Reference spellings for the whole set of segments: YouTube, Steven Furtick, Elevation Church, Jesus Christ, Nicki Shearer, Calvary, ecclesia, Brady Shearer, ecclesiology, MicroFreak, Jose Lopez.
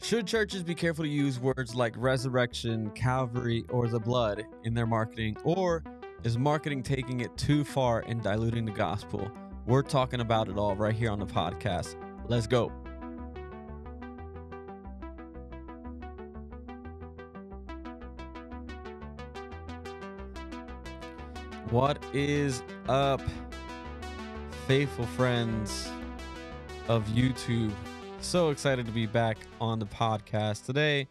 Should churches be careful to use words like resurrection, Calvary, or the blood in their marketing, or is marketing taking it too far and diluting the gospel? We're talking about it all right here on the podcast. Let's go. What is up, faithful friends of YouTube? So excited to be back on the podcast. Today,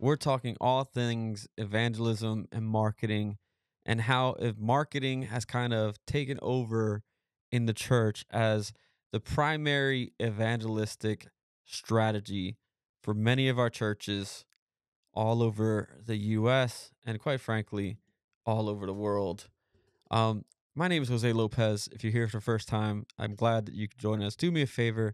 we're talking all things evangelism and marketing, and how if marketing has kind of taken over in the church as the primary evangelistic strategy for many of our churches all over the U.S. and, quite frankly, all over the world. My name is Jose Lopez. If you're here for the first time, I'm glad that you could join us. Do me a favor.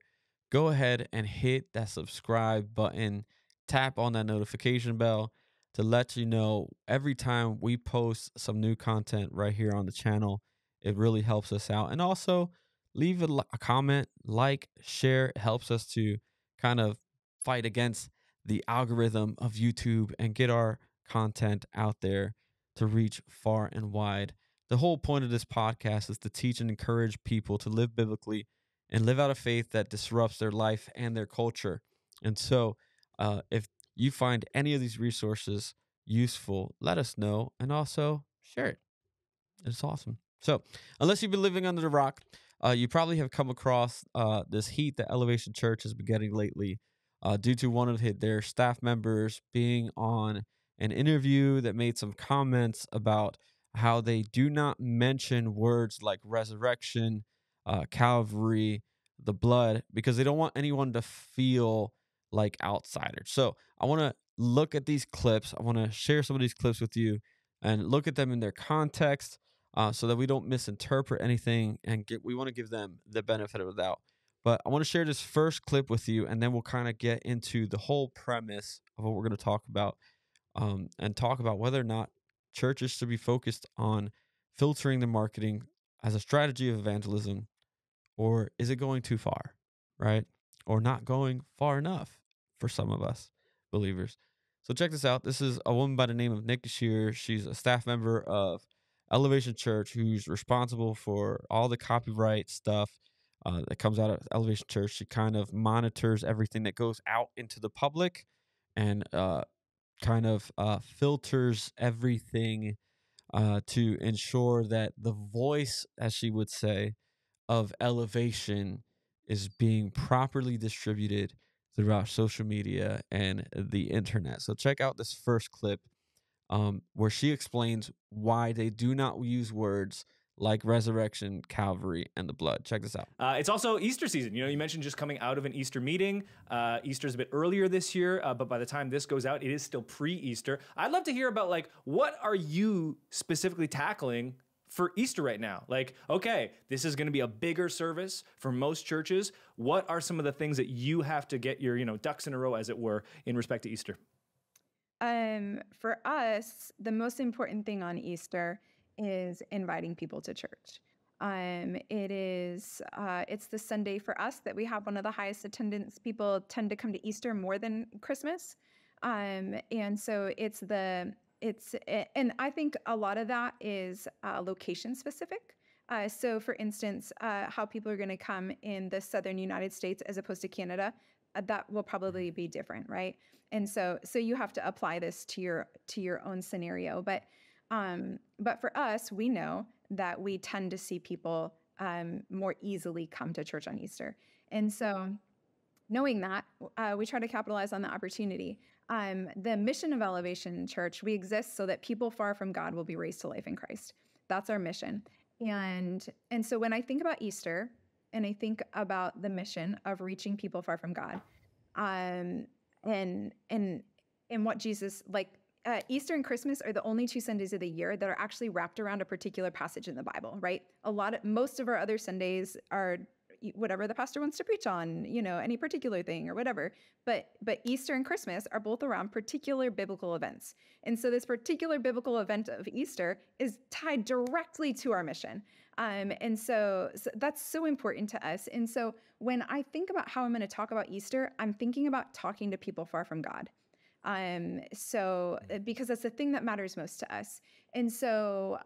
Go ahead and hit that subscribe button. Tap on that notification bell to let you know every time we post some new content right here on the channel. It really helps us out. And also, leave a comment, like, share. It helps us to kind of fight against the algorithm of YouTube and get our content out there to reach far and wide. The whole point of this podcast is to teach and encourage people to live biblically and live out a faith that disrupts their life and their culture. And so if you find any of these resources useful, let us know and also share it. It's awesome. So unless you've been living under the rock, you probably have come across this heat that Elevation Church has been getting lately due to one of their staff members being on an interview that made some comments about how they do not mention words like resurrection, Calvary, the blood, because they don't want anyone to feel like outsiders. So I want to look at these clips. I want to share some of these clips with you and look at them in their context so that we don't misinterpret anything, and we want to give them the benefit of the doubt. But I want to share this first clip with you, and then we'll kind of get into the whole premise of what we're going to talk about and talk about whether or not churches should be focused on filtering the marketing as a strategy of evangelism, or is it going too far, right? Or not going far enough for some of us believers. So check this out. This is a woman by the name of Nicki Shearer. She's a staff member of Elevation Church who's responsible for all the copyright stuff that comes out of Elevation Church. She kind of monitors everything that goes out into the public and kind of filters everything to ensure that the voice, as she would say, of Elevation is being properly distributed throughout social media and the internet. So check out this first clip where she explains why they do not use words like resurrection, Calvary, and the blood. Check this out. It's also Easter season. You know, you mentioned just coming out of an Easter meeting. Easter's a bit earlier this year, but by the time this goes out, it is still pre-Easter. I'd love to hear about, like, what are you specifically tackling for Easter right now? Like, okay, this is going to be a bigger service for most churches. What are some of the things that you have to get your, you know, ducks in a row, as it were, in respect to Easter? For us, the most important thing on Easter is inviting people to church. It's the Sunday for us that we have one of the highest attendance. People tend to come to Easter more than Christmas. And so and I think a lot of that is location specific. So for instance, how people are going to come in the Southern United States as opposed to Canada, that will probably be different. Right. And so you have to apply this to your own scenario, but for us, we know that we tend to see people more easily come to church on Easter. And so knowing that, we try to capitalize on the opportunity. The mission of Elevation Church, we exist so that people far from God will be raised to life in Christ. That's our mission. And so when I think about Easter and I think about the mission of reaching people far from God, and what Jesus, like, Easter and Christmas are the only two Sundays of the year that are actually wrapped around a particular passage in the Bible, right? Most of our other Sundays are whatever the pastor wants to preach on, you know, any particular thing or whatever. But Easter and Christmas are both around particular biblical events. And so this particular biblical event of Easter is tied directly to our mission. And so that's so important to us. And so when I think about how I'm going to talk about Easter, I'm thinking about talking to people far from God. So because that's the thing that matters most to us. And so,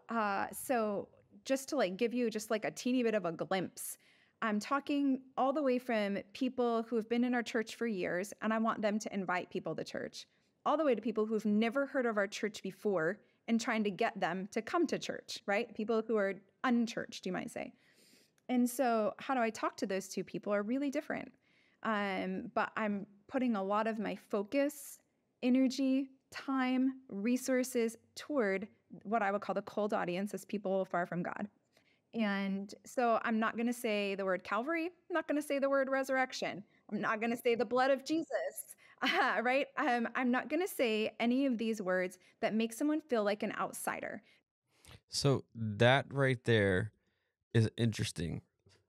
just to like give you just like a teeny bit of a glimpse, I'm talking all the way from people who have been in our church for years, and I want them to invite people to church, all the way to people who've never heard of our church before and trying to get them to come to church, right? People who are unchurched, you might say. And so how do I talk to those two people are really different. But I'm putting a lot of my focus, energy, time, resources toward what I would call the cold audience as people far from God. And so I'm not going to say the word Calvary. I'm not going to say the word resurrection. I'm not going to say the blood of Jesus, right? I'm not going to say any of these words that make someone feel like an outsider. So that right there is interesting.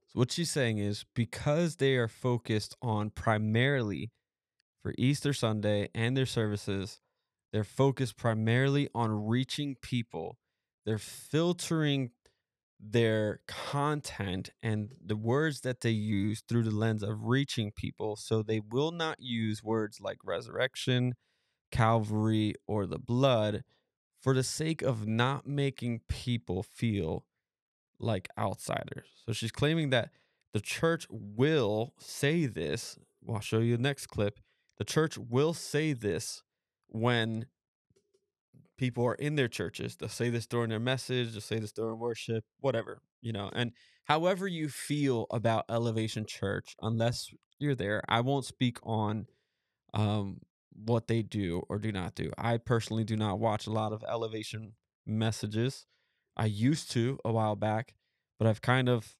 So what she's saying is because they are focused on primarily for Easter Sunday and their services, they're focused primarily on reaching people. They're filtering their content and the words that they use through the lens of reaching people. So they will not use words like resurrection, Calvary, or the blood for the sake of not making people feel like outsiders. So she's claiming that the church will say this. I'll show you the next clip. The church will say this. When people are in their churches, they'll say this during their message, they'll say this during worship, whatever, you know. And however you feel about Elevation Church, unless you're there, I won't speak on what they do or do not do. I personally do not watch a lot of Elevation messages. I used to a while back, but I've kind of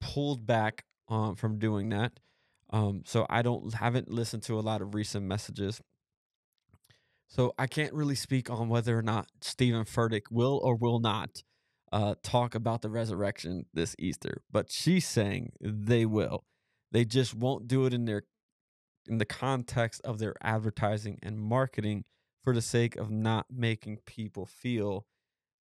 pulled back from doing that. So I haven't listened to a lot of recent messages. So I can't really speak on whether or not Steven Furtick will or will not talk about the resurrection this Easter. But she's saying they will. They just won't do it in the context of their advertising and marketing for the sake of not making people feel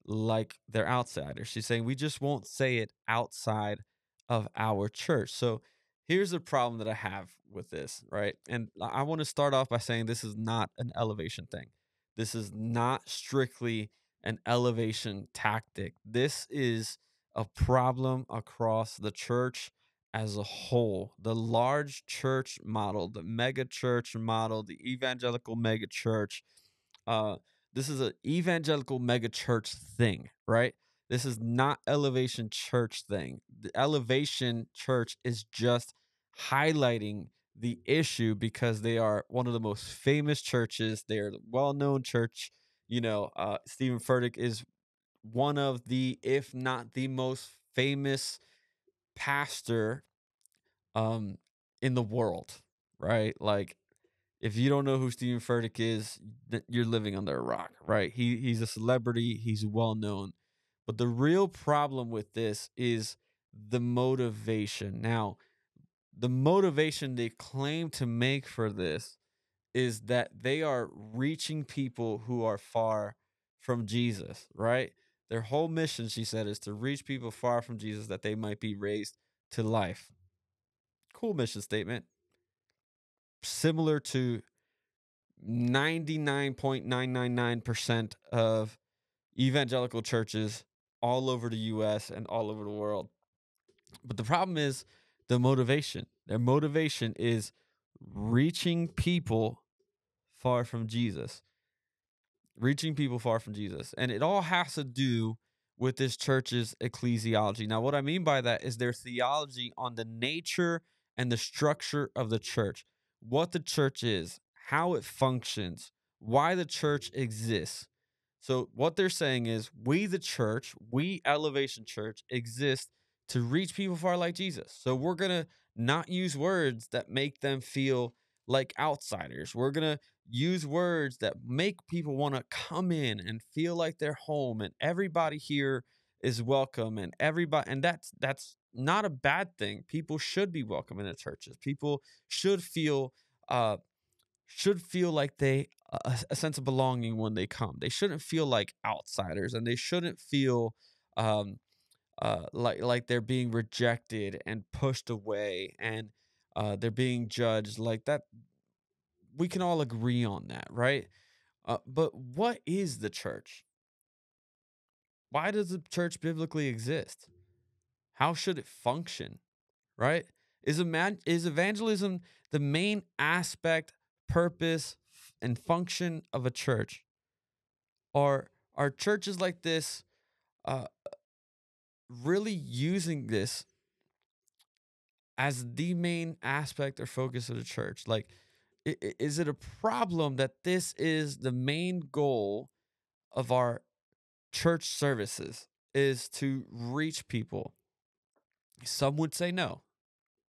like they're outsiders. She's saying we just won't say it outside of our church. So here's the problem that I have with this, right? And I want to start off by saying this is not an Elevation thing. This is not strictly an Elevation tactic. This is a problem across the church as a whole. The large church model, the mega church model, the evangelical mega church. This is an evangelical mega church thing, right? This is not Elevation Church thing. The Elevation Church is just highlighting the issue because they are one of the most famous churches. They are a well-known church. You know, Steven Furtick is one of the, if not the most famous pastor in the world, right? Like, if you don't know who Steven Furtick is, you're living under a rock, right? He's a celebrity. He's well-known. But the real problem with this is the motivation. Now, the motivation they claim to make for this is that they are reaching people who are far from Jesus, right? Their whole mission, she said, is to reach people far from Jesus that they might be raised to life. Cool mission statement. Similar to 99.999% of evangelical churches all over the U.S. and all over the world. But the problem is the motivation. Their motivation is reaching people far from Jesus. Reaching people far from Jesus. And it all has to do with this church's ecclesiology. Now, what I mean by that is their theology on the nature and the structure of the church. What the church is, how it functions, why the church exists. So what they're saying is we, the church, we, Elevation Church, exist to reach people far like Jesus. So we're going to not use words that make them feel like outsiders. We're going to use words that make people want to come in and feel like they're home. And everybody here is welcome, and everybody, and that's not a bad thing. People should be welcome in the churches. People should feel like they a sense of belonging when they come. They shouldn't feel like outsiders, and they shouldn't feel like they're being rejected and pushed away, and they're being judged like that. We can all agree on that, right? But what is the church? Why does the church biblically exist? How should it function, right? Is evangelism the main aspect, purpose, and function of a church? Are churches like this really using this as the main aspect or focus of the church? Like, is it a problem that this is the main goal of our church services, is to reach people? Some would say no.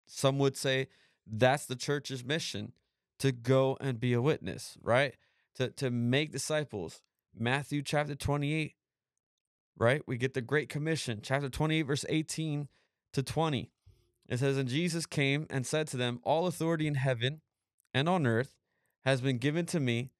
Some would say that's the church's mission, to go and be a witness, right? To make disciples. Matthew chapter 28, right? We get the Great Commission, chapter 28, verse 18 to 20. It says, "And Jesus came and said to them, 'All authority in heaven and on earth has been given to me.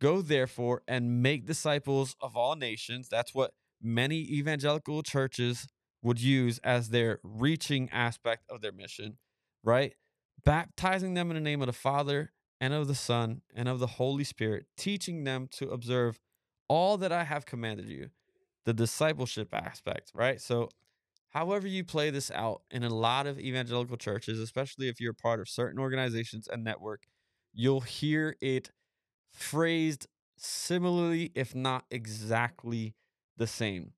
Go therefore and make disciples of all nations.'" That's what many evangelical churches would use as their reaching aspect of their mission, right? "Baptizing them in the name of the Father and of the Son and of the Holy Spirit, teaching them to observe all that I have commanded you." The discipleship aspect, right? So however you play this out in a lot of evangelical churches, especially if you're a part of certain organizations and network, you'll hear it phrased similarly, if not exactly the same.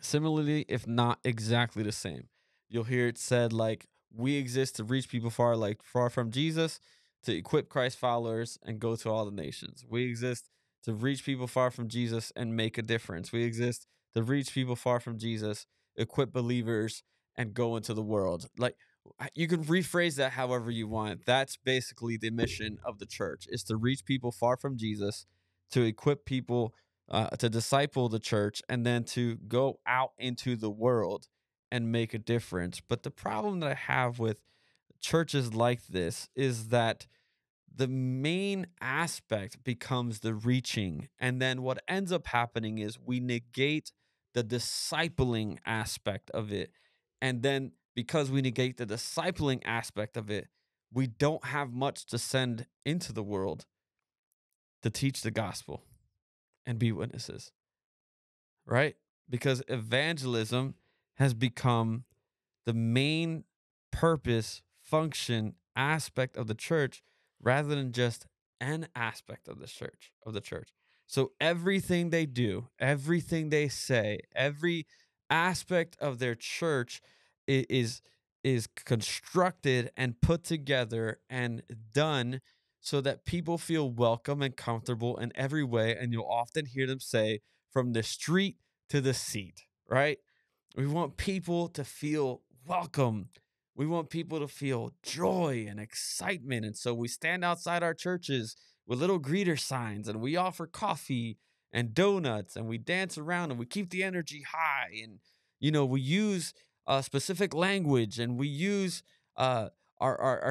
Similarly, if not exactly the same. You'll hear it said like, "We exist to reach people far from Jesus, to equip Christ followers and go to all the nations. We exist to reach people far from Jesus and make a difference. We exist to reach people far from Jesus, equip believers, and go into the world." Like, you can rephrase that however you want. That's basically the mission of the church, is to reach people far from Jesus, to equip people, to disciple the church, and then to go out into the world and make a difference. But the problem that I have with churches like this is that the main aspect becomes the reaching. And then what ends up happening is we negate the discipling aspect of it. And then because we negate the discipling aspect of it, we don't have much to send into the world to teach the gospel and be witnesses, right? Because evangelism has become the main purpose, function, aspect of the church, rather than just an aspect of the church. So everything they do, everything they say, every aspect of their church is constructed and put together and done so that people feel welcome and comfortable in every way. And you'll often hear them say, "From the street to the seat," right? We want people to feel welcome. We want people to feel joy and excitement. And so we stand outside our churches with little greeter signs, and we offer coffee and donuts, and we dance around, and we keep the energy high. And, you know, we use specific language, and we use our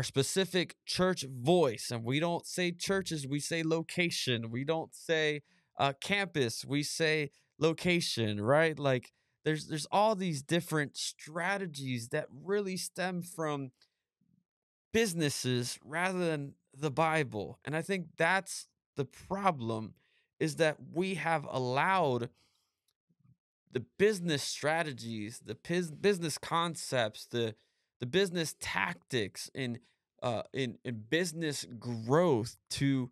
specific church voice. And we don't say churches, we say location. We don't say campus, we say location, right? Like, There's all these different strategies that really stem from businesses rather than the Bible. And I think that's the problem, is that we have allowed the business strategies, the business concepts, the business tactics in business growth to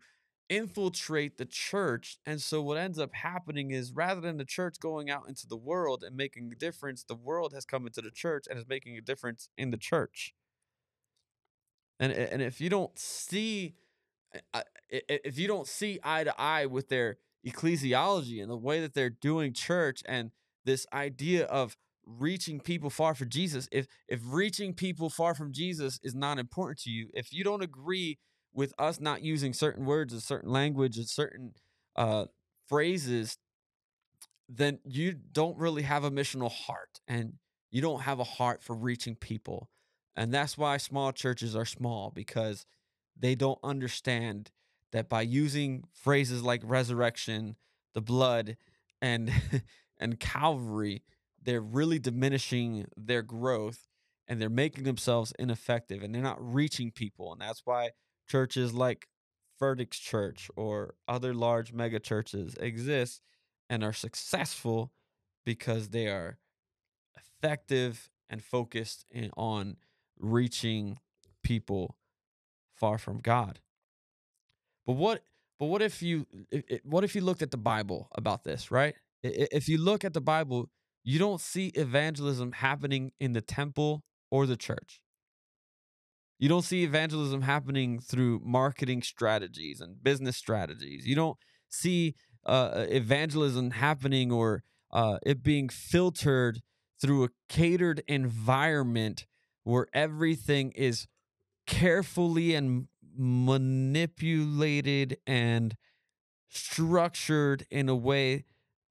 infiltrate the church. And so what ends up happening is, rather than the church going out into the world and making a difference, the world has come into the church and is making a difference in the church. And if you don't see eye to eye with their ecclesiology and the way that they're doing church, and this idea of reaching people far from Jesus, if reaching people far from Jesus is not important to you, if you don't agree with us not using certain words and certain language and certain phrases, then you don't really have a missional heart, and you don't have a heart for reaching people. And that's why small churches are small, because they don't understand that by using phrases like resurrection, the blood, and Calvary, they're really diminishing their growth, and they're making themselves ineffective, and they're not reaching people. And that's why churches like Furtick's Church or other large mega churches exist and are successful, because they are effective and focused on reaching people far from God. But what if you looked at the Bible about this, right? If you look at the Bible, you don't see evangelism happening in the temple or the church. You don't see evangelism happening through marketing strategies and business strategies. You don't see evangelism happening or it being filtered through a catered environment where everything is carefully and manipulated and structured in a way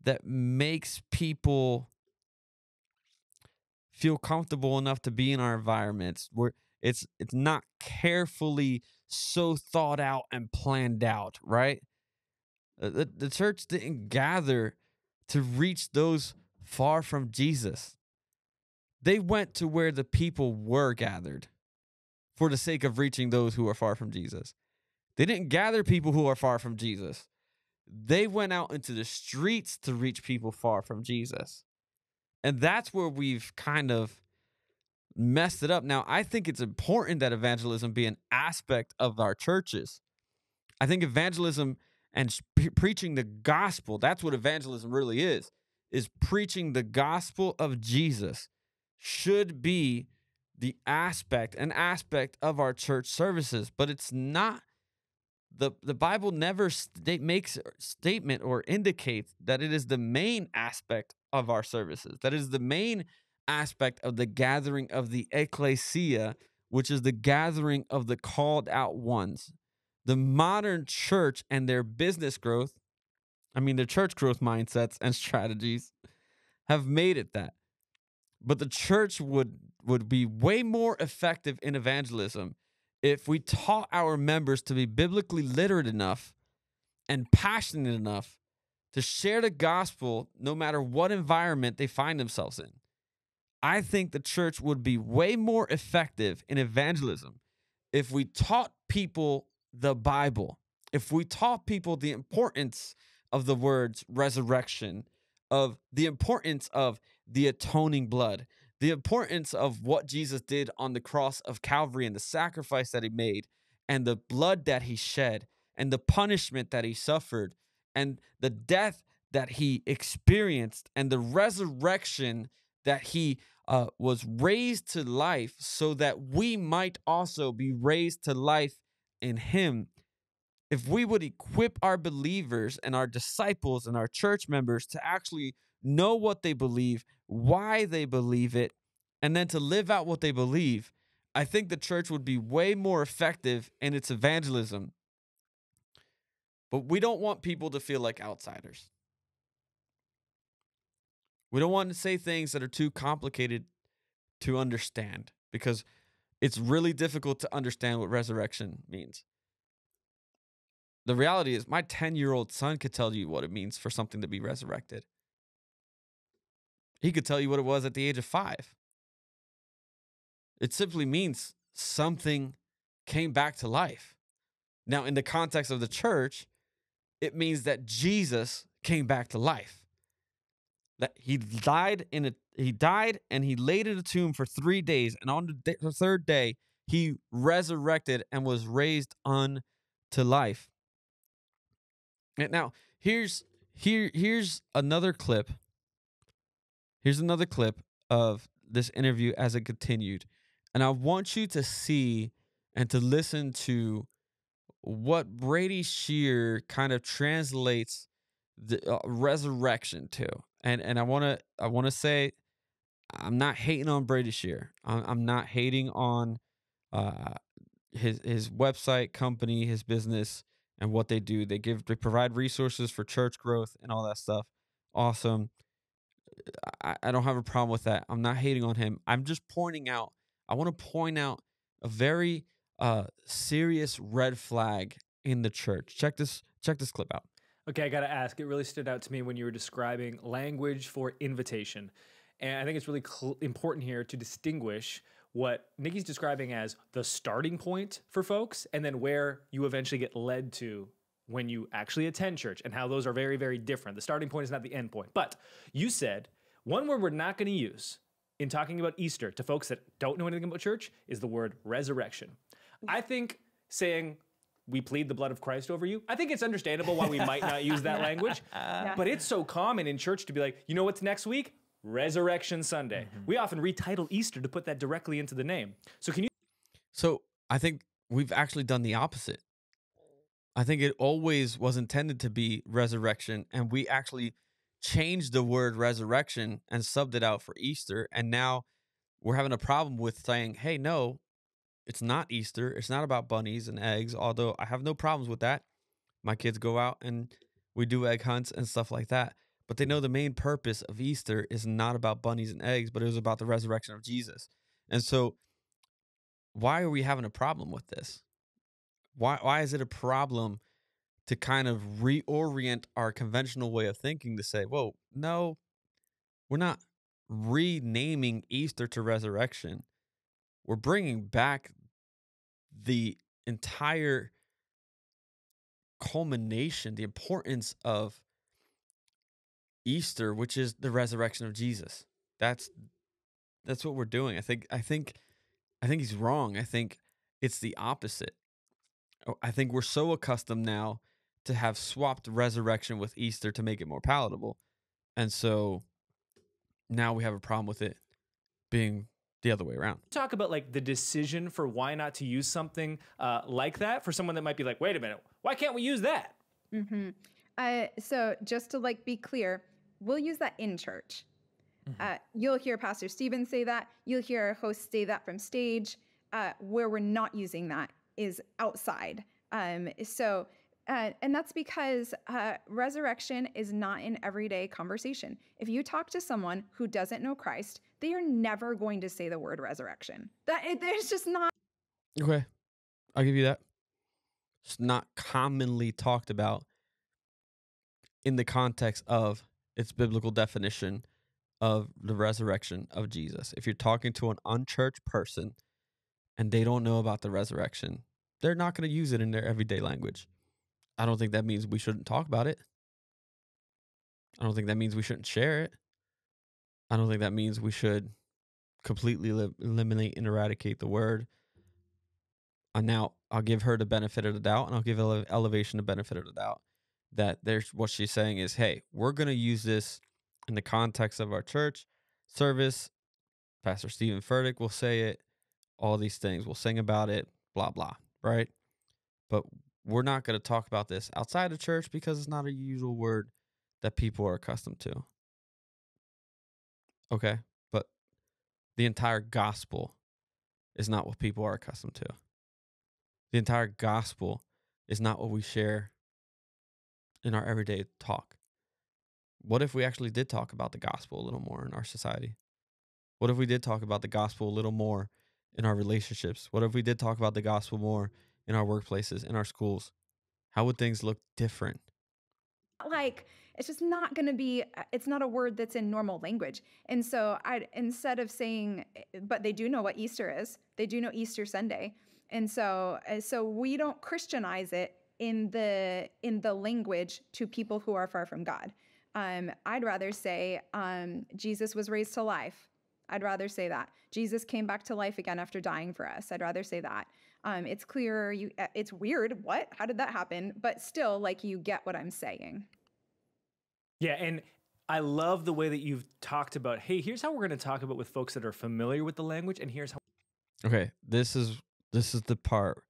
that makes people feel comfortable enough to be in our environments, where it's not carefully so thought out and planned out, right? The church didn't gather to reach those far from Jesus. They went to where the people were gathered for the sake of reaching those who are far from Jesus. They didn't gather people who are far from Jesus. They went out into the streets to reach people far from Jesus. And that's where we've kind of messed it up. Now, I think it's important that evangelism be an aspect of our churches. I think evangelism and preaching the gospel, that's what evangelism really is preaching the gospel of Jesus, should be the aspect, an aspect of our church services, but it's not. The Bible never makes a statement or indicates that it is the main aspect of our services, that is the main aspect of the gathering of the ecclesia, which is the gathering of the called out ones. The modern church and their business growth, their church growth mindsets and strategies have made it that. But the church would be way more effective in evangelism if we taught our members to be biblically literate enough and passionate enough to share the gospel no matter what environment they find themselves in. I think the church would be way more effective in evangelism if we taught people the Bible, if we taught people the importance of the words resurrection, of the importance of the atoning blood, the importance of what Jesus did on the cross of Calvary and the sacrifice that he made and the blood that he shed and the punishment that he suffered and the death that he experienced and the resurrection that he was raised to life, so that we might also be raised to life in him. If we would equip our believers and our disciples and our church members to actually know what they believe, why they believe it, and then to live out what they believe, I think the church would be way more effective in its evangelism. But we don't want people to feel like outsiders. We don't want to say things that are too complicated to understand, because it's really difficult to understand what resurrection means. The reality is, my 10-year-old son could tell you what it means for something to be resurrected. He could tell you what it was at the age of 5. It simply means something came back to life. Now, in the context of the church, it means that Jesus came back to life. That he died and he laid in a tomb for 3 days, and on the third day he resurrected and was raised unto life. And now, here's another clip. Here's another clip of this interview as it continued. And I want you to see and to listen to what Brady Shearer kind of translates the resurrection to. And I want to say, I'm not hating on Brady Shearer. I'm not hating on his website, company, his business, and what they do. They provide resources for church growth and all that stuff. awesome. I don't have a problem with that. I'm not hating on him. I'm just pointing out, I want to point out a very serious red flag in the church. Check this clip out. Okay, I got to ask. It really stood out to me when you were describing language for invitation. And I think it's really important here to distinguish what Nicki's describing as the starting point for folks and then where you eventually get led to when you actually attend church, and how those are very, very different. The starting point is not the end point. But you said one word we're not going to use in talking about Easter to folks that don't know anything about church is the word resurrection. I think saying we plead the blood of Christ over you, I think it's understandable why we might not use that language, but it's so common in church to be like, you know what's next week? Resurrection Sunday. Mm-hmm. We often retitle Easter to put that directly into the name. So can you... So I think we've actually done the opposite. I think it always was intended to be resurrection, and we actually changed the word resurrection and subbed it out for Easter, and now we're having a problem with saying, hey, no, it's not Easter. It's not about bunnies and eggs, although I have no problems with that. My kids go out and we do egg hunts and stuff like that, but they know the main purpose of Easter is not about bunnies and eggs, but it was about the resurrection of Jesus. And so why are we having a problem with this? Why is it a problem to kind of reorient our conventional way of thinking to say, whoa, no, we're not renaming Easter to resurrection. We're bringing back the entire culmination, the importance of Easter, which is the resurrection of Jesus. That's what we're doing. I think he's wrong. I think it's the opposite. I think we're so accustomed now to have swapped resurrection with Easter to make it more palatable. And so now we have a problem with it being the other way around. Talk about like the decision for why not to use something like that for someone that might be like, wait a minute, why can't we use that? Mm-hmm. So just to like be clear, we'll use that in church. Mm-hmm. You'll hear Pastor Steven say that. You'll hear our host say that from stage. Where we're not using that is outside. And that's because resurrection is not an everyday conversation. If you talk to someone who doesn't know Christ, they are never going to say the word resurrection. There's just not. Okay, I'll give you that. It's not commonly talked about in the context of its biblical definition of the resurrection of Jesus. If you're talking to an unchurched person and they don't know about the resurrection, they're not going to use it in their everyday language. I don't think that means we shouldn't talk about it. I don't think that means we shouldn't share it. I don't think that means we should completely eliminate and eradicate the word. And now I'll give her the benefit of the doubt, and I'll give Elevation the benefit of the doubt that there's what she's saying is, hey, we're going to use this in the context of our church service. Pastor Steven Furtick will say it. All these things. We'll sing about it, blah, blah, right? But we're not going to talk about this outside of church because it's not a usual word that people are accustomed to. Okay, but the entire gospel is not what people are accustomed to. The entire gospel is not what we share in our everyday talk. What if we actually did talk about the gospel a little more in our society? What if we did talk about the gospel a little more in our relationships? What if we did talk about the gospel more in our workplaces, in our schools? How would things look different? Like, it's just not going to be, it's not a word that's in normal language. And so instead of saying, but they do know what Easter is, they do know Easter Sunday. And so we don't Christianize it in the language to people who are far from God. I'd rather say, Jesus was raised to life. I'd rather say that. Jesus came back to life again after dying for us. I'd rather say that. It's clear. It's weird. What? How did that happen? But still, like, you get what I'm saying. Yeah, and I love the way that you've talked about, hey, here's how we're going to talk about with folks that are familiar with the language, and here's how. Okay, this is the part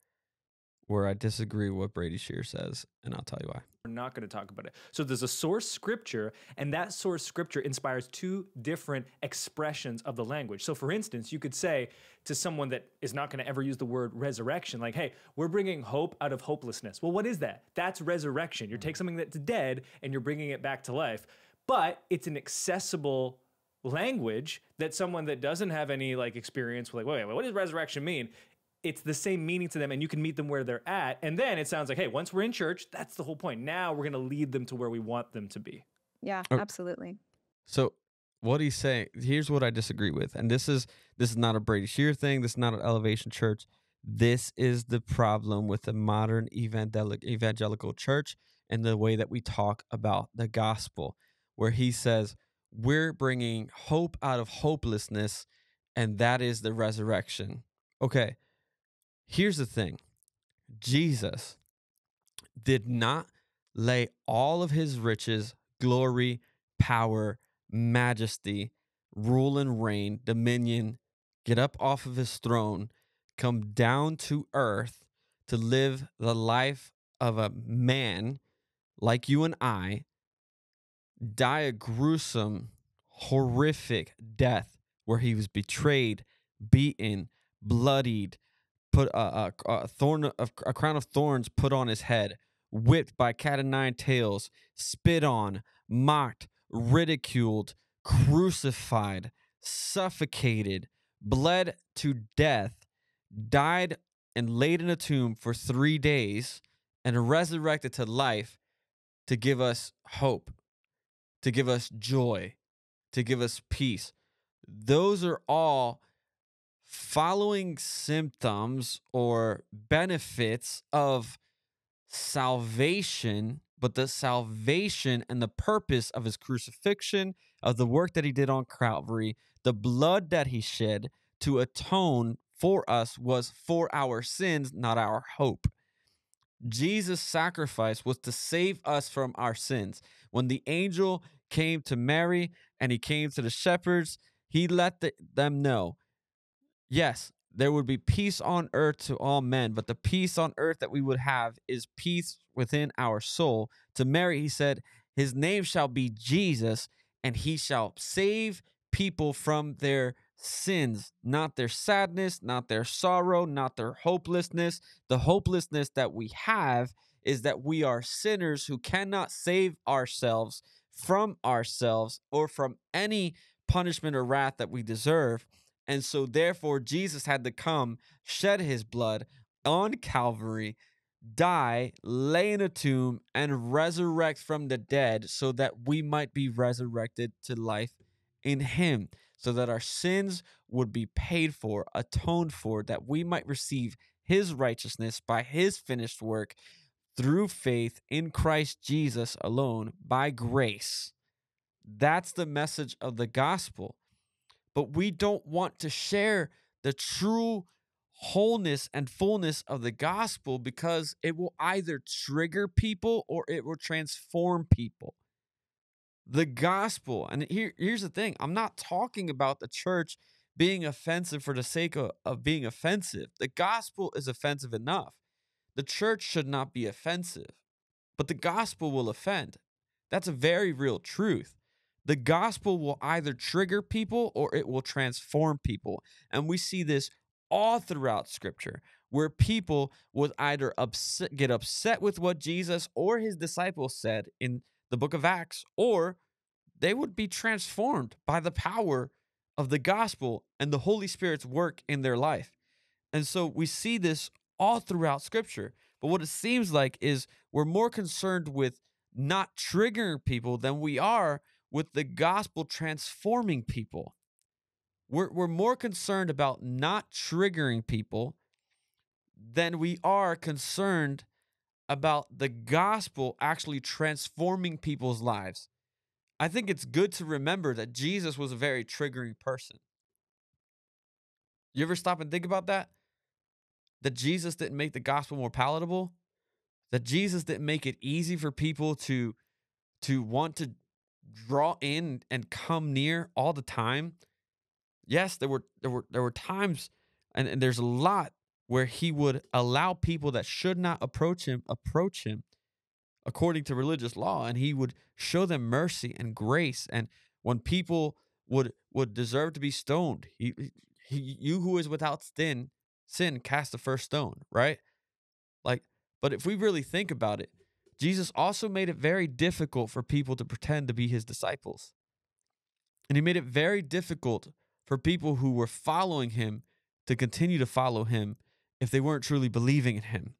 where I disagree with what Brady Shearer says, and I'll tell you why. We're not going to talk about it. So there's a source scripture, and that source scripture inspires two different expressions of the language. So for instance, you could say to someone that is not going to ever use the word resurrection, like, hey, we're bringing hope out of hopelessness. Well, what is that? That's resurrection. You're taking something that's dead, and you're bringing it back to life. but it's an accessible language that someone that doesn't have any like experience with, like, wait, what does resurrection mean? It's the same meaning to them, and you can meet them where they're at. And then it sounds like, hey, once we're in church, that's the whole point. Now we're going to lead them to where we want them to be. Yeah, absolutely. So what he's saying, here's what I disagree with. And this is not a Brady Shearer thing. This is not an Elevation Church. This is the problem with the modern evangelical church and the way that we talk about the gospel, where he says, we're bringing hope out of hopelessness, and that is the resurrection. Okay. Here's the thing. Jesus did not lay all of his riches, glory, power, majesty, rule and reign, dominion, get up off of his throne, come down to earth to live the life of a man like you and I, die a gruesome, horrific death where he was betrayed, beaten, bloodied, put a crown of thorns put on his head, whipped by cat-o'-nine-tails, spit on, mocked, ridiculed, crucified, suffocated, bled to death, died and laid in a tomb for 3 days, and resurrected to life to give us hope, to give us joy, to give us peace. Those are all following symptoms or benefits of salvation, but the salvation and the purpose of his crucifixion, of the work that he did on Calvary, the blood that he shed to atone for us was for our sins, not our hope. Jesus' sacrifice was to save us from our sins. When the angel came to Mary and he came to the shepherds, he let them know, yes, there would be peace on earth to all men, but the peace on earth that we would have is peace within our soul. To Mary, he said, his name shall be Jesus, and he shall save people from their sins, not their sadness, not their sorrow, not their hopelessness. The hopelessness that we have is that we are sinners who cannot save ourselves from ourselves or from any punishment or wrath that we deserve. And so therefore, Jesus had to come, shed his blood on Calvary, die, lay in a tomb, and resurrect from the dead so that we might be resurrected to life in him, so that our sins would be paid for, atoned for, that we might receive his righteousness by his finished work through faith in Christ Jesus alone by grace. That's the message of the gospel. But we don't want to share the true wholeness and fullness of the gospel because it will either trigger people or it will transform people. The gospel, and here's the thing, I'm not talking about the church being offensive for the sake of being offensive. The gospel is offensive enough. The church should not be offensive, but the gospel will offend. That's a very real truth. The gospel will either trigger people or it will transform people. And we see this all throughout Scripture, where people would either get upset with what Jesus or his disciples said in the book of Acts, or they would be transformed by the power of the gospel and the Holy Spirit's work in their life. And so we see this all throughout Scripture. But what it seems like is we're more concerned with not triggering people than we are with the gospel transforming people. We're more concerned about not triggering people than we are concerned about the gospel actually transforming people's lives. I think it's good to remember that Jesus was a very triggering person. You ever stop and think about that? That Jesus didn't make the gospel more palatable? That Jesus didn't make it easy for people to want to draw in and come near all the time? Yes, there were times, and there's a lot where he would allow people that should not approach him according to religious law, and he would show them mercy and grace. And when people would deserve to be stoned, you who is without sin, cast the first stone, right? Like, but if we really think about it, Jesus also made it very difficult for people to pretend to be his disciples. And he made it very difficult for people who were following him to continue to follow him if they weren't truly believing in him.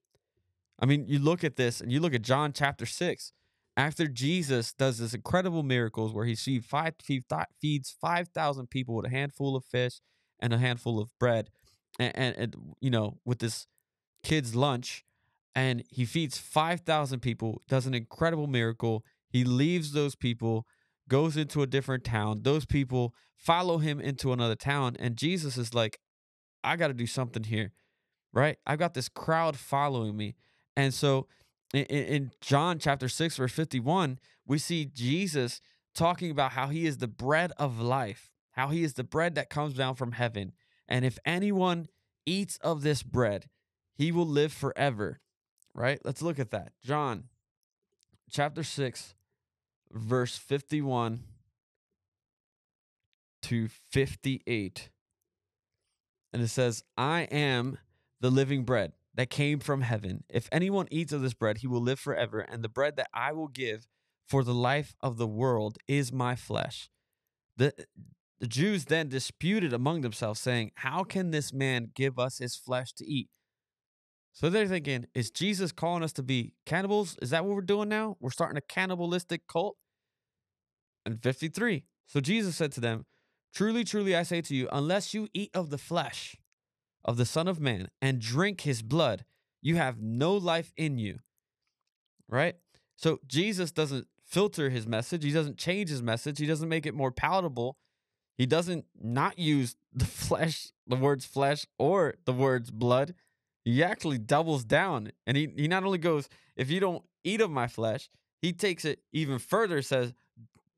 I mean, you look at this and you look at John chapter 6. After Jesus does this incredible miracles where he feeds 5,000 people with a handful of fish and a handful of bread and you know, with this kid's lunch, and he feeds 5,000 people, does an incredible miracle. He leaves those people, goes into a different town. Those people follow him into another town, and Jesus is like, I got to do something here, right? I've got this crowd following me. And so in John chapter 6, verse 51, we see Jesus talking about how he is the bread of life, how he is the bread that comes down from heaven. And if anyone eats of this bread, he will live forever, right? Let's look at that. John chapter 6, verse 51 to 58. And it says, I am the living bread that came from heaven. If anyone eats of this bread, he will live forever. And the bread that I will give for the life of the world is my flesh. The Jews then disputed among themselves, saying, how can this man give us his flesh to eat? So they're thinking, is Jesus calling us to be cannibals? Is that what we're doing now? We're starting a cannibalistic cult? And 53. So Jesus said to them, truly, truly, I say to you, unless you eat of the flesh of the Son of Man and drink his blood, you have no life in you, right? So Jesus doesn't filter his message. He doesn't change his message. He doesn't make it more palatable. He doesn't not use the flesh, the words flesh or the words blood. He actually doubles down, and he not only goes, if you don't eat of my flesh, he takes it even further, says,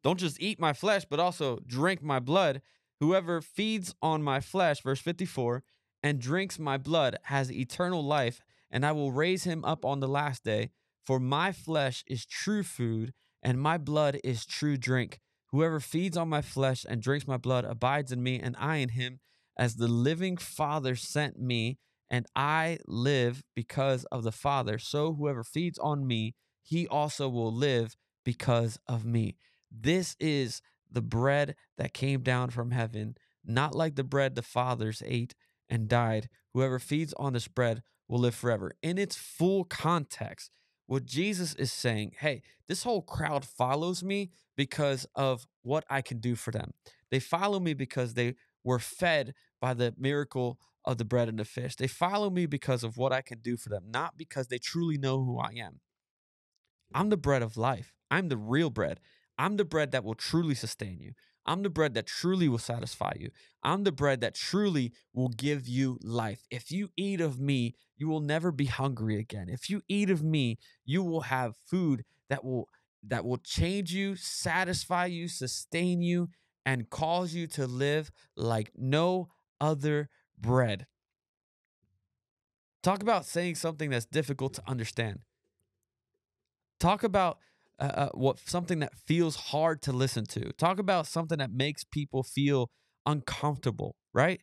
don't just eat my flesh, but also drink my blood. Whoever feeds on my flesh, verse 54, and drinks my blood has eternal life, and I will raise him up on the last day. For my flesh is true food, and my blood is true drink. Whoever feeds on my flesh and drinks my blood abides in me, and I in him, as the living Father sent me, and I live because of the Father. So whoever feeds on me, he also will live because of me. This is the bread that came down from heaven, not like the bread the fathers ate and died. Whoever feeds on this bread will live forever. In its full context, what Jesus is saying, hey, this whole crowd follows me because of what I can do for them. They follow me because they were fed by the miracle of the bread and the fish. They follow me because of what I can do for them, not because they truly know who I am. I'm the bread of life. I'm the real bread. I'm the bread that will truly sustain you. I'm the bread that truly will satisfy you. I'm the bread that truly will give you life. If you eat of me, you will never be hungry again. If you eat of me, you will have food that will change you, satisfy you, sustain you, and cause you to live like no other bread. Talk about saying something that's difficult to understand. Talk about something that feels hard to listen to. Talk about something that makes people feel uncomfortable, right?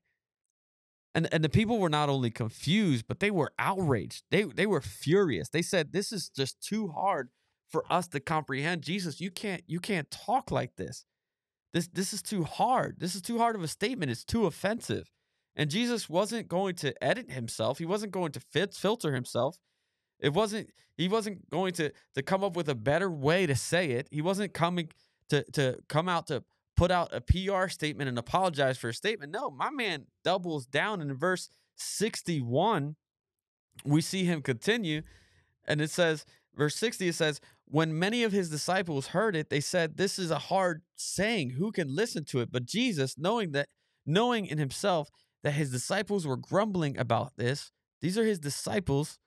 And the people were not only confused, but they were outraged. They were furious. They said, "This is just too hard for us to comprehend. Jesus, you can't talk like this. This is too hard. This is too hard of a statement. It's too offensive." And Jesus wasn't going to edit himself. He wasn't going to filter himself. He wasn't going to come up with a better way to say it. He wasn't coming to come out to put out a PR statement and apologize for a statement. No, my man doubles down. And in verse 61, we see him continue. And it says, verse 60, it says, when many of his disciples heard it, they said, this is a hard saying. Who can listen to it? But Jesus, knowing in himself that his disciples were grumbling about this, these are his disciples,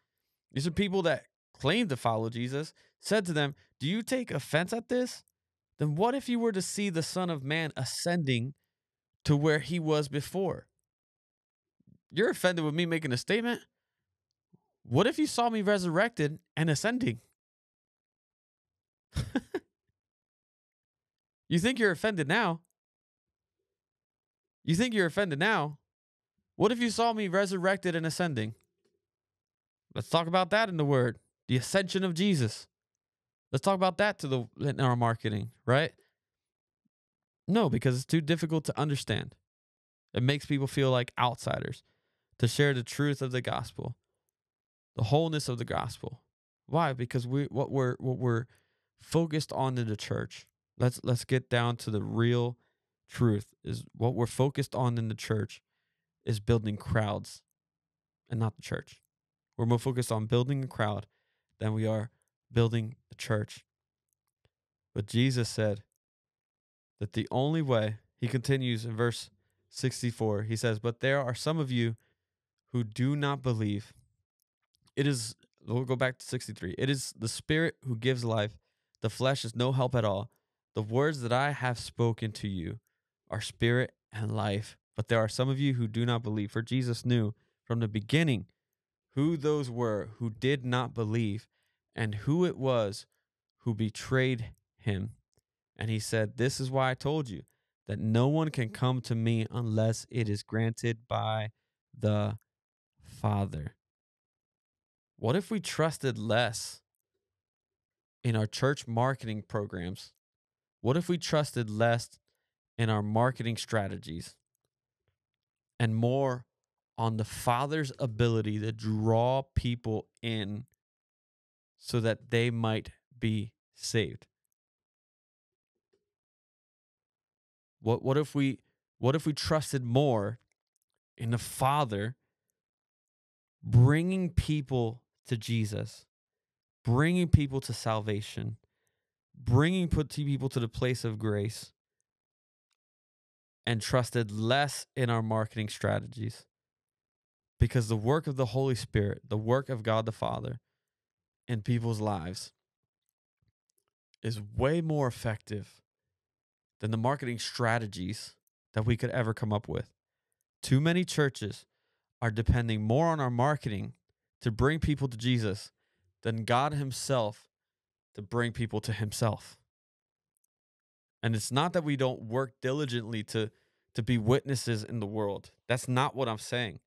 these are people that claim to follow Jesus, said to them, do you take offense at this? Then what if you were to see the Son of Man ascending to where he was before? You're offended with me making a statement? What if you saw me resurrected and ascending? You think you're offended now? You think you're offended now? What if you saw me resurrected and ascending? Let's talk about that in the Word, the ascension of Jesus. Let's talk about that in our marketing, right? No, because it's too difficult to understand. It makes people feel like outsiders. To share the truth of the gospel, the wholeness of the gospel. Why? Because what we're focused on in the church. Let's get down to the real truth. Is what we're focused on in the church is building crowds, and not the church. We're more focused on building a crowd than we are building the church. But Jesus said that the only way, he continues in verse 64, he says, "But there are some of you who do not believe. It is," we'll go back to 63, "it is the Spirit who gives life. The flesh is no help at all. The words that I have spoken to you are spirit and life. But there are some of you who do not believe." For Jesus knew from the beginning who those were who did not believe and who it was who betrayed him. And he said, "This is why I told you that no one can come to me unless it is granted by the Father." What if we trusted less in our church marketing programs? What if we trusted less in our marketing strategies and more on the Father's ability to draw people in so that they might be saved? What if we trusted more in the Father bringing people to Jesus, bringing people to salvation, bringing people to the place of grace, and trusted less in our marketing strategies? Because the work of the Holy Spirit, the work of God the Father in people's lives is way more effective than the marketing strategies that we could ever come up with. Too many churches are depending more on our marketing to bring people to Jesus than God himself to bring people to himself. And it's not that we don't work diligently to be witnesses in the world. That's not what I'm saying.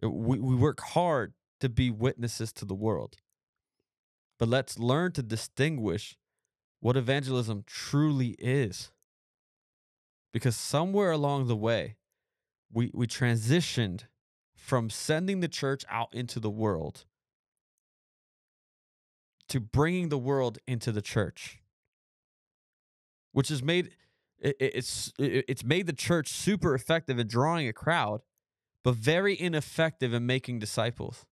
We work hard to be witnesses to the world. But let's learn to distinguish what evangelism truly is. Because somewhere along the way, we transitioned from sending the church out into the world to bringing the world into the church, which has made it's made the church super effective at drawing a crowd, but very ineffective in making disciples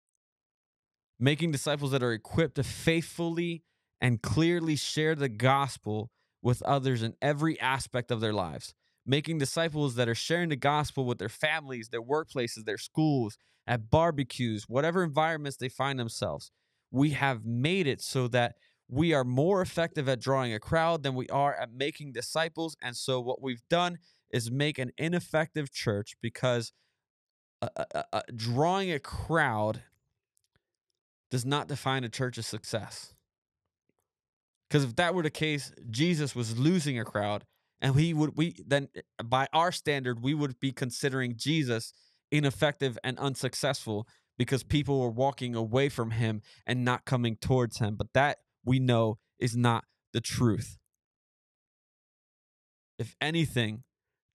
that are equipped to faithfully and clearly share the gospel with others in every aspect of their lives, making disciples that are sharing the gospel with their families, their workplaces, their schools, at barbecues, whatever environments they find themselves. We have made it so that we are more effective at drawing a crowd than we are at making disciples. And so what we've done is make an ineffective church, because drawing a crowd does not define a church's success. Because if that were the case, Jesus was losing a crowd, and then by our standard, we would be considering Jesus ineffective and unsuccessful, because people were walking away from him and not coming towards him. But that, we know, is not the truth. If anything,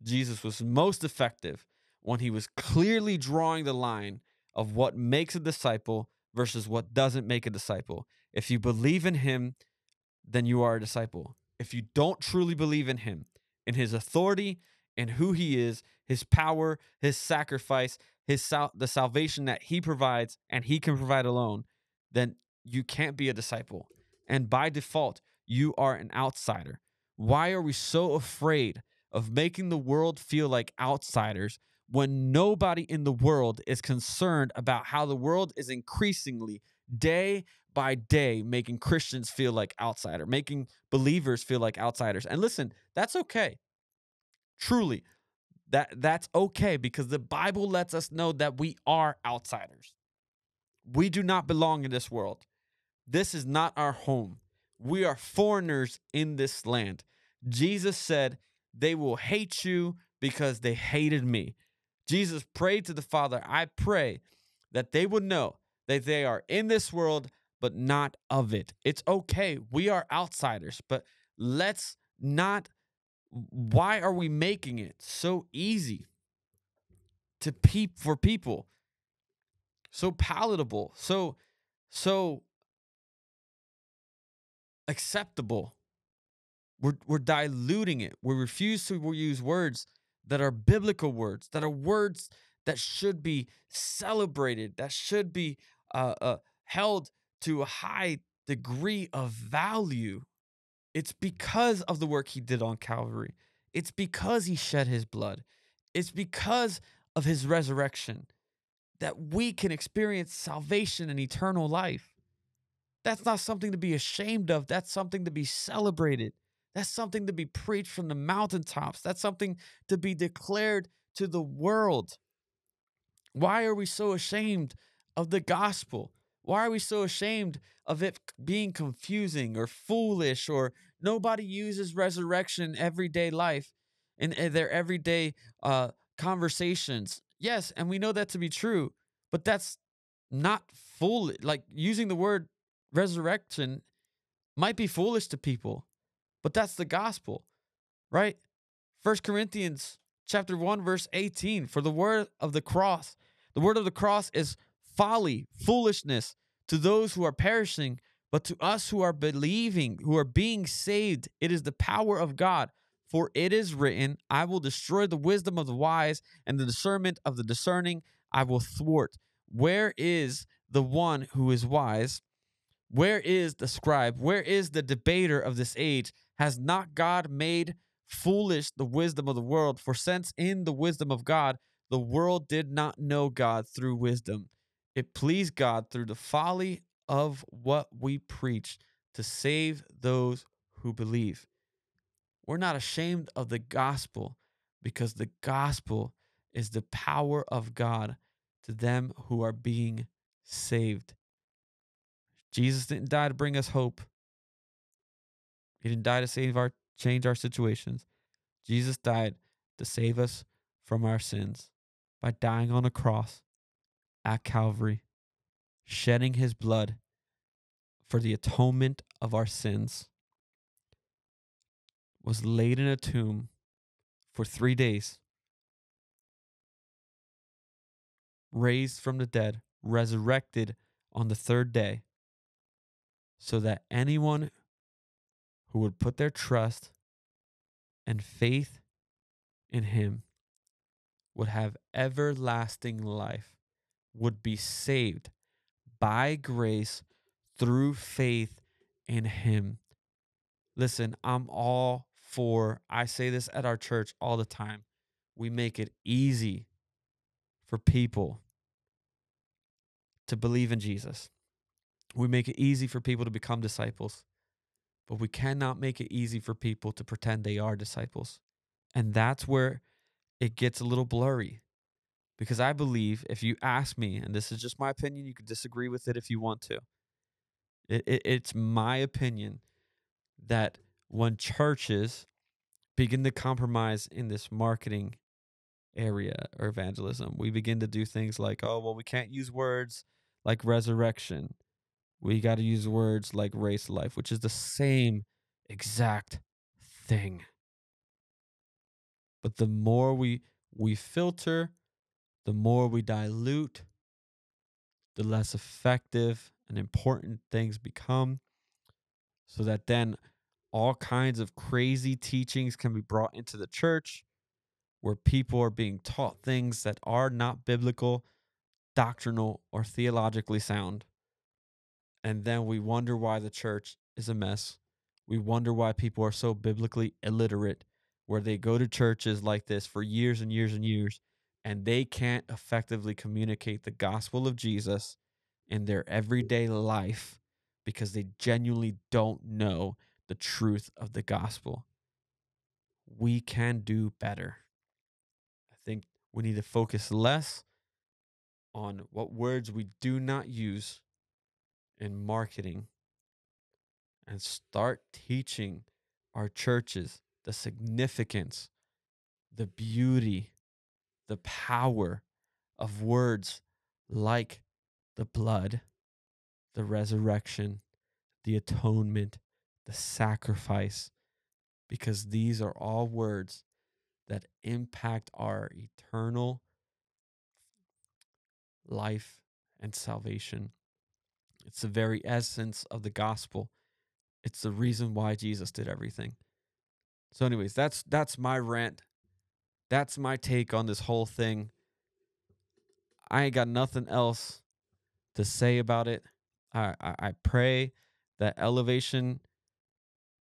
Jesus was most effective when he was clearly drawing the line of what makes a disciple versus what doesn't make a disciple. If you believe in him, then you are a disciple. If you don't truly believe in him, in his authority, in who he is, his power, his sacrifice, the salvation that he provides and he can provide alone, then you can't be a disciple. And by default, you are an outsider. Why are we so afraid of making the world feel like outsiders when nobody in the world is concerned about how the world is increasingly, day by day, making Christians feel like outsiders, making believers feel like outsiders? And listen, that's okay. Truly. That's okay, because the Bible lets us know that we are outsiders. We do not belong in this world. This is not our home. We are foreigners in this land. Jesus said, "They will hate you because they hated me." Jesus prayed to the Father, "I pray that they would know that they are in this world, but not of it. It's okay. We are outsiders, but let's not. Why are we making it so easy to for people? So palatable, so acceptable. We're diluting it. We refuse to use words that are biblical words, that are words that should be celebrated, that should be held to a high degree of value. It's because of the work he did on Calvary. It's because he shed his blood. It's because of his resurrection that we can experience salvation and eternal life. That's not something to be ashamed of. That's something to be celebrated. That's something to be preached from the mountaintops. That's something to be declared to the world. Why are we so ashamed of the gospel? Why are we so ashamed of it being confusing or foolish, or nobody uses resurrection in everyday life, in their everyday conversations? Yes, and we know that to be true, but that's not foolish. Like, using the word resurrection might be foolish to people, but that's the gospel, right? 1 Corinthians chapter 1, verse 18, for the word of the cross is folly, foolishness to those who are perishing, but to us who are believing, who are being saved, it is the power of God. For it is written, I will destroy the wisdom of the wise, and the discernment of the discerning I will thwart. Where is the one who is wise? Where is the scribe? Where is the debater of this age? Has not God made foolish the wisdom of the world? For since in the wisdom of God, the world did not know God through wisdom, it pleased God through the folly of what we preach to save those who believe. We're not ashamed of the gospel, because the gospel is the power of God to them who are being saved. Jesus didn't die to bring us hope. He didn't die to change our situations. Jesus died to save us from our sins by dying on a cross at Calvary, shedding his blood for the atonement of our sins, was laid in a tomb for 3 days, raised from the dead, resurrected on the third day, so that anyone who would put their trust and faith in him would have everlasting life, would be saved by grace through faith in him. Listen, I'm all for, I say this at our church all the time, we make it easy for people to believe in Jesus. We make it easy for people to become disciples, but we cannot make it easy for people to pretend they are disciples. And that's where it gets a little blurry. Because I believe, if you ask me, and this is just my opinion, you could disagree with it if you want to. It's my opinion that when churches begin to compromise in this marketing area or evangelism, we begin to do things like, oh, well, we can't use words like resurrection. We got to use words like race life, which is the same exact thing. But the more we filter, the more we dilute, the less effective and important things become, so that then all kinds of crazy teachings can be brought into the church, where people are being taught things that are not biblical, doctrinal, or theologically sound. And then we wonder why the church is a mess. We wonder why people are so biblically illiterate, where they go to churches like this for years and years and years, and they can't effectively communicate the gospel of Jesus in their everyday life because they genuinely don't know the truth of the gospel. We can do better. I think we need to focus less on what words we do not use in marketing and start teaching our churches the significance, the beauty, the power of words like the blood, the resurrection, the atonement, the sacrifice, because these are all words that impact our eternal life and salvation. It's the very essence of the gospel. It's the reason why Jesus did everything. So anyways, that's my rant. That's my take on this whole thing. I ain't got nothing else to say about it. I pray that Elevation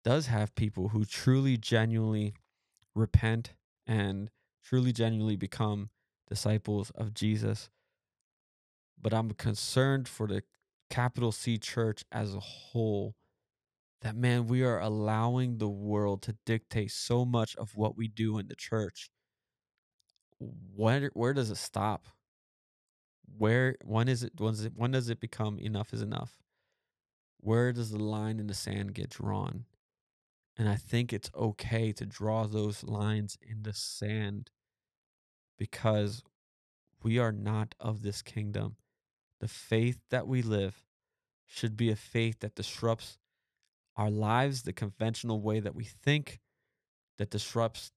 does have people who truly, genuinely repent and truly, genuinely become disciples of Jesus. But I'm concerned for the capital C church as a whole, that, man, we are allowing the world to dictate so much of what we do in the church. Where does it stop? When does it become enough is enough? Where does the line in the sand get drawn? And I think it's okay to draw those lines in the sand, because we are not of this kingdom. The faith that we live should be a faith that disrupts our lives, the conventional way that we think, that disrupts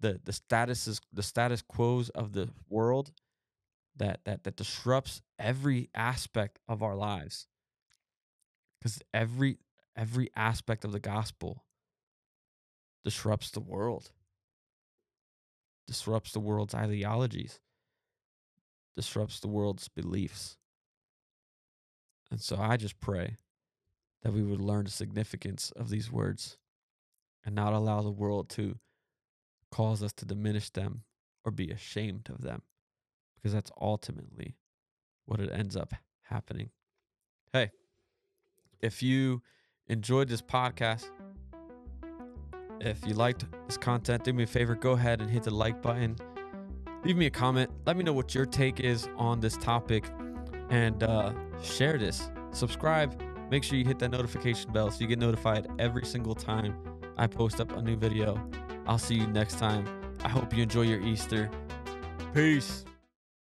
the status quos of the world, that disrupts every aspect of our lives. Because every aspect of the gospel disrupts the world, disrupts the world's ideologies, disrupts the world's beliefs. And so I just pray that we would learn the significance of these words and not allow the world to cause us to diminish them or be ashamed of them, because that's ultimately what it ends up happening. Hey, if you enjoyed this podcast, if you liked this content, do me a favor, go ahead and hit the like button. Leave me a comment. Let me know what your take is on this topic, and share this. Subscribe. Make sure you hit that notification bell so you get notified every single time I post up a new video. I'll see you next time. I hope you enjoy your Easter. Peace.